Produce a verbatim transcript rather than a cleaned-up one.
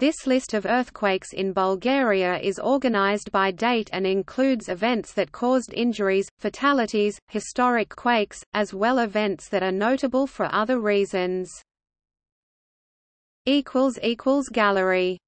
This list of earthquakes in Bulgaria is organized by date and includes events that caused injuries, fatalities, historic quakes, as well events that are notable for other reasons. Gallery